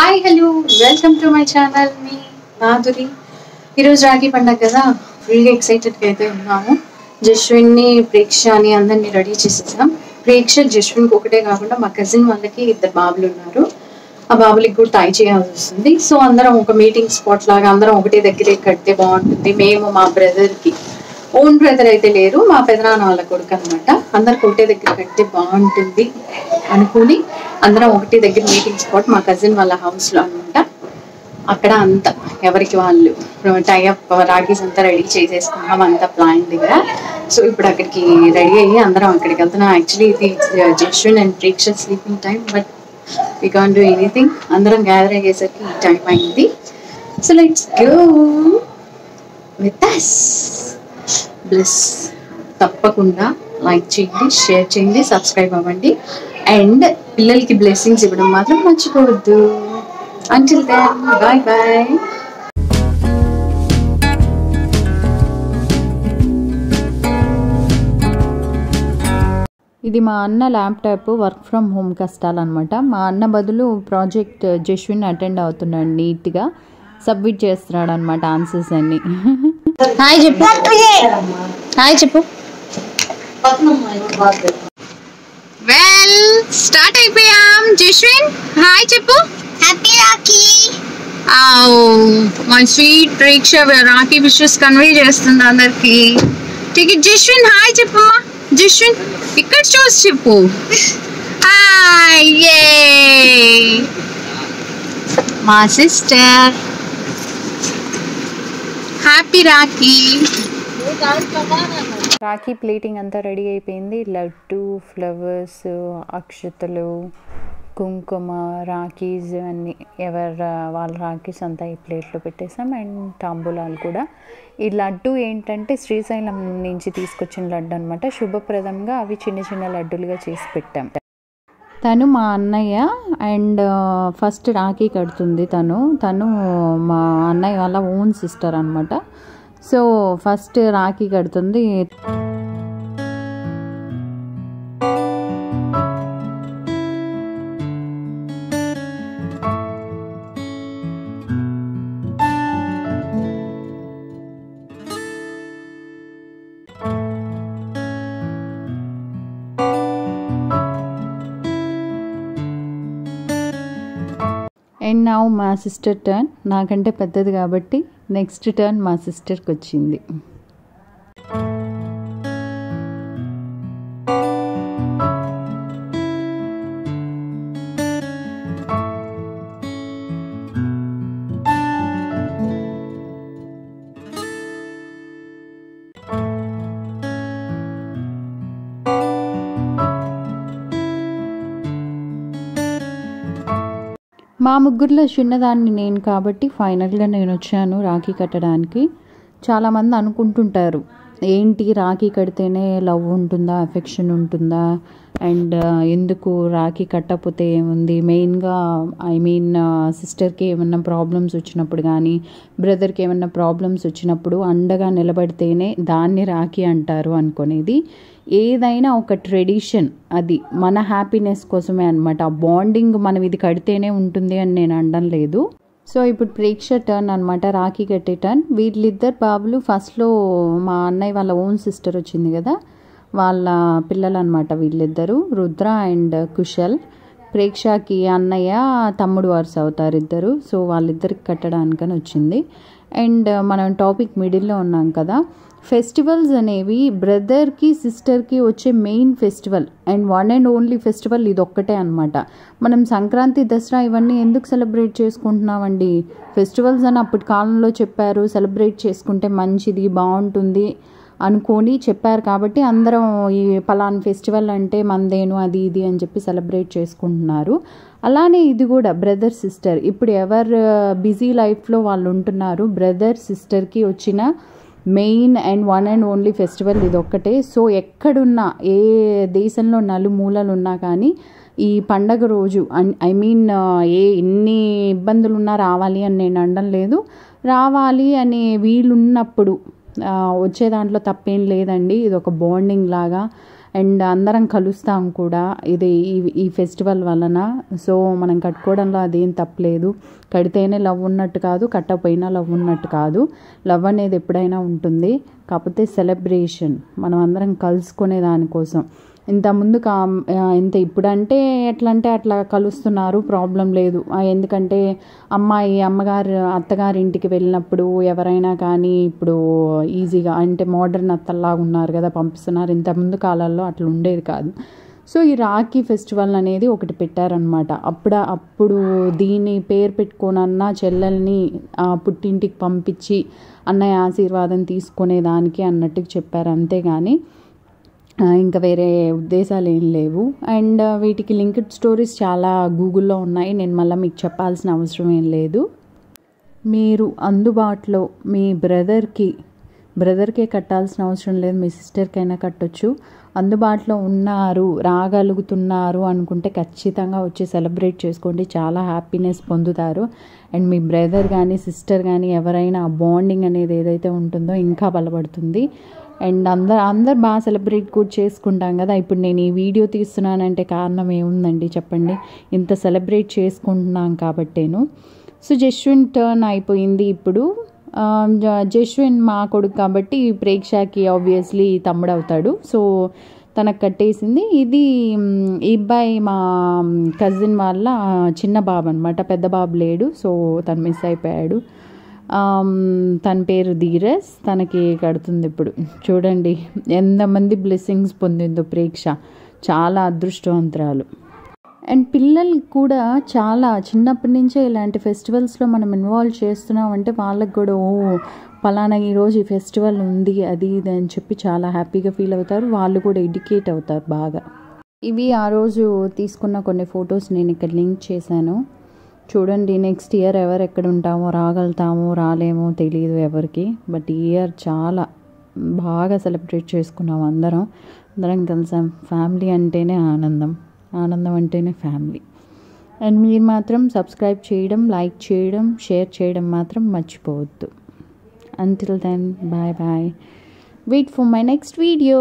Hi hello welcome to my channel మీ మాధురి ఈ రోజు రాఖీ పండగ కదా ఫుల్ గా ఎక్సైటెడ్ గా అయితే ఉన్నాము జశ్విన్ ని ప్రేక్షాని అందరిని రెడీ చేసేసాం ప్రేక్ష జశ్విన్ కి ఒకటే కాకుండా మా కజిన్ వాళ్ళకి ఇద్దరు బాబులు ఉన్నారు ఆ బాబులకి కూడా టై చేయాల్సి వస్తుంది సో అందరం ఒక మీటింగ్ స్పాట్ లాగా అందరం ఒకటే దగ్గరే కడితే బాగుంటుంది మేము మా బ్రదర్ కి ఓన్ బ్రదర్ అయితే లేరు మా పెదనాన్న వాళ్ళ కొడుకు అన్నమాట అందరికి ఒకటే దగ్గర కడితే బాగుంటుంది అనుకుని అందరం ఒకటే దగ్గర మీటింగ్ స్పాట్ మా కజిన్ వాళ్ళ హౌస్లో అనమాట అక్కడ అంతా ఎవరికి వాళ్ళు టైఅప్ రాఖీస్ అంతా రెడీ చేసేసుకున్నాం అంతా ప్లాన్గా సో ఇప్పుడు అక్కడికి రెడీ అయ్యి అందరం అక్కడికి వెళ్తున్నాం యాక్చువల్లీ ఇది Jashwin and Preksha sleeping time but we can't do anything అందరం గ్యాదర్ అయ్యేసరికి ఈ టైం అయింది so let's go with us plus తప్పకుండా లైక్ చేయండి షేర్ చేయండి సబ్స్క్రైబ్ అవ్వండి అండ్ పిల్లలకి బ్లెస్సింగ్స్ ఇవ్వడం మాత్రం మర్చిపోవద్దు అంటిల్ దెన్ బై బై ఇది మా అన్న ల్యాప్టాప్ వర్క్ ఫ్రమ్ హోమ్ కష్టాలన్నమాట మా అన్న బదులు ప్రాజెక్ట్ జశ్విన్ అటెండ్ అవుతున్నాడు నీట్గా సబ్మిట్ చేస్తున్నాడు అన్నమాట ఆన్సర్స్ అన్ని హాయ్ చెప్పు హాయ్ చెప్పు వెల్ స్టార్ట్ అయిపోయాం జశ్విన్ హాయ్ చెప్పు హ్యాపీ రాఖీ ఆ my sweet Preksha Rakhi wishes convey చేస్తుంది అందరికి టిక్ జశ్విన్ హాయ్ చెప్పు జశ్విన్ ఇక్కడ చూసి చెప్పు హాయ్ యే మా sister happy Rakhi Rakhi plating అంతా రెడీ అయిపోయింది లడ్డు ఫ్లవర్స్ అక్షతలు కుంకుమ రాఖీస్ అన్నీ ఎవరు వాళ్ళ రాఖీస్ అంతా ఈ ప్లేట్లో పెట్టేసాం అండ్ తాంబూలాలు కూడా ఈ లడ్డు ఏంటంటే శ్రీశైలం నుంచి తీసుకొచ్చిన లడ్డు అనమాట శుభప్రదంగా అవి చిన్న చిన్న లడ్డులుగా చేసి పెట్టాం తను మా అన్నయ్య అండ్ ఫస్ట్ రాఖీ కడుతుంది తను తను మా అన్నయ్య వాళ్ళ ఓన్ సిస్టర్ అనమాట సో ఫస్ట్ రాఖీ కడుతుంది అండ్ నౌ మా సిస్టర్ టర్న్ నాకంటే పెద్దది కాబట్టి నెక్స్ట్ టర్న్ మా సిస్టర్కి వచ్చింది మా ముగ్గురులో చిన్నదాన్ని నేను కాబట్టి ఫైనల్గా నేను వచ్చాను రాఖీ కట్టడానికి చాలామంది అనుకుంటుంటారు ఏంటి రాఖీ కడితేనే లవ్ ఉంటుందా అఫెక్షన్ ఉంటుందా అండ్ ఎందుకు రాఖీ కట్టకపోతే ఏముంది మెయిన్గా ఐ మీన్ సిస్టర్కి ఏమన్నా ప్రాబ్లమ్స్ వచ్చినప్పుడు కానీ బ్రదర్కి ఏమన్నా ప్రాబ్లమ్స్ వచ్చినప్పుడు అండగా నిలబడితేనే దాన్ని రాఖీ అంటారు అనుకునేది ఏదైనా ఒక ట్రెడిషన్ అది మన హ్యాపీనెస్ కోసమే అనమాట ఆ బాండింగ్ మనం ఇది కడితేనే ఉంటుంది అని నేను అనడం లేదు సో ఇప్పుడు ప్రేక్ష టర్న్ అనమాట రాఖీ కట్టే టర్న్ వీళ్ళిద్దరు బాబులు ఫస్ట్లో మా అన్నయ్య వాళ్ళ ఓన్ సిస్టర్ వచ్చింది కదా వాళ్ళ పిల్లలు అనమాట వీళ్ళిద్దరు రుద్ర అండ్ కుశల్ ప్రేక్షకి అన్నయ్య తమ్ముడు వారసు అవుతారు ఇద్దరు సో వాళ్ళిద్దరికి కట్టడానికని వచ్చింది అండ్ మనం టాపిక్ మిడిల్లో ఉన్నాం కదా ఫెస్టివల్స్ అనేవి బ్రదర్కి సిస్టర్కి వచ్చే main festival and one and only festival ఇదొక్కటే అనమాట మనం సంక్రాంతి దసరా ఇవన్నీ ఎందుకు సెలబ్రేట్ చేసుకుంటున్నామండి ఫెస్టివల్స్ అని అప్పటి కాలంలో చెప్పారు సెలబ్రేట్ చేసుకుంటే మంచిది బాగుంటుంది అనుకొని చెప్పారు కాబట్టి అందరం ఈ పలానా ఫెస్టివల్ అంటే మందేను అది ఇది అని చెప్పి సెలబ్రేట్ చేసుకుంటున్నారు అలానే ఇది కూడా బ్రదర్ సిస్టర్ ఇప్పుడు ఎవరు బిజీ లైఫ్లో వాళ్ళు ఉంటున్నారు బ్రదర్ సిస్టర్కి వచ్చిన main and one and only festival ఇదొక్కటే సో ఎక్కడున్నా ఏ దేశంలో నలుమూలలు ఉన్నా కానీ ఈ పండగ రోజు ఐ మీన్ ఏ ఎన్ని ఇబ్బందులు ఉన్నా రావాలి అని నేను అనడం లేదు రావాలి అనే వీలున్నప్పుడు వచ్చే దాంట్లో తప్పేం లేదండి ఇది ఒక బాండింగ్ లాగా అండ్ అందరం కలుస్తాం కూడా ఇది ఈ ఫెస్టివల్ వలన. సో మనం కట్టుకోవడంలో అదేం తప్పలేదు, కడితేనే లవ్ ఉన్నట్టు కాదు, కట్టపోయినా లవ్ ఉన్నట్టు కాదు, లవ్ అనేది ఎప్పుడైనా ఉంటుంది. కాకపోతే సెలబ్రేషన్ మనం అందరం కలుసుకునే దానికోసం. ఇంత ముందు ఇంత ఇప్పుడంటే ఎట్లంటే అట్లా కలుస్తున్నారు, ప్రాబ్లం లేదు. ఎందుకంటే అమ్మాయి అమ్మగారు అత్తగారి ఇంటికి వెళ్ళినప్పుడు ఎవరైనా కానీ ఇప్పుడు ఈజీగా అంటే మోడర్న్ అత్తల్లాగా ఉన్నారు కదా పంపిస్తున్నారు, ఇంత ముందు కాలాల్లో అట్లా ఉండేది కాదు. సో ఈ రాఖీ ఫెస్టివల్ అనేది ఒకటి పెట్టారనమాట. అప్పుడు దీన్ని పేరు పెట్టుకోనన్నా చెల్లెల్ని పుట్టింటికి పంపించి అన్నయ్య ఆశీర్వాదం తీసుకునేదానికి అన్నట్టుగా చెప్పారు, అంతేగాని ఇంకా వేరే ఉద్దేశాలు ఏం లేవు. అండ్ వీటికి లింక్డ్ స్టోరీస్ చాలా గూగుల్లో ఉన్నాయి, నేను మళ్ళీ మీకు చెప్పాల్సిన అవసరం ఏం లేదు. మీరు అందుబాటులో మీ బ్రదర్కే కట్టాల్సిన అవసరం లేదు, మీ సిస్టర్కైనా కట్టొచ్చు. అందుబాటులో ఉన్నారు రాగలుగుతున్నారు అనుకుంటే ఖచ్చితంగా వచ్చి సెలబ్రేట్ చేసుకోండి, చాలా హ్యాపీనెస్ పొందుతారు. అండ్ మీ బ్రదర్ కానీ సిస్టర్ కానీ ఎవరైనా బాండింగ్ అనేది ఏదైతే ఉంటుందో ఇంకా బలపడుతుంది. అండ్ అందరు బాగా సెలబ్రేట్ కూడా చేసుకుంటాం కదా. ఇప్పుడు నేను ఈ వీడియో తీస్తున్నానంటే కారణం ఏముందండి చెప్పండి, ఇంత సెలబ్రేట్ చేసుకుంటున్నాం కాబట్టేను. సో జశ్విన్ టర్న్ అయిపోయింది ఇప్పుడు. జశ్విన్ మా కొడుకు కాబట్టి ప్రేక్షకి ఆబ్వియస్లీ తమ్ముడు అవుతాడు, సో తనకు కట్టేసింది. ఇది ఈ అబ్బాయి మా కజిన్ వాళ్ళ చిన్న బాబు అనమాట, పెద్ద బాబు లేడు, సో తను మిస్ అయిపోయాడు. తన పేరు ధీరస్, తనకి కడుతుంది ఇప్పుడు. చూడండి ఎంతమంది బ్లెస్సింగ్స్ పొందిందో ప్రేక్ష, చాలా అదృష్టవంతురాలు. అండ్ పిల్లలు కూడా చాలా చిన్నప్పటి నుంచే ఇలాంటి ఫెస్టివల్స్లో మనం ఇన్వాల్వ్ చేస్తున్నామంటే వాళ్ళకి కూడా ఓ ఫలానా ఈరోజు ఈ ఫెస్టివల్ ఉంది అది ఇది అని చెప్పి చాలా హ్యాపీగా ఫీల్ అవుతారు, వాళ్ళు కూడా ఎడ్యుకేట్ అవుతారు బాగా. ఇవి ఆ రోజు తీసుకున్న కొన్ని ఫొటోస్ నేను ఇక్కడ లింక్ చేశాను చూడండి. నెక్స్ట్ ఇయర్ ఎవరు ఎక్కడ ఉంటామో రాగలుగుతామో రాలేమో తెలియదు ఎవరికి, బట్ ఈ ఇయర్ చాలా బాగా సెలబ్రేట్ చేసుకున్నాం. అందరం కలిసాం, ఫ్యామిలీ అంటేనే ఆనందం, ఆనందం అంటేనే ఫ్యామిలీ. అండ్ మీరు మాత్రం సబ్స్క్రైబ్ చేయడం, లైక్ చేయడం, షేర్ చేయడం మాత్రం మర్చిపోవద్దు. Until then bye bye, wait for my next video.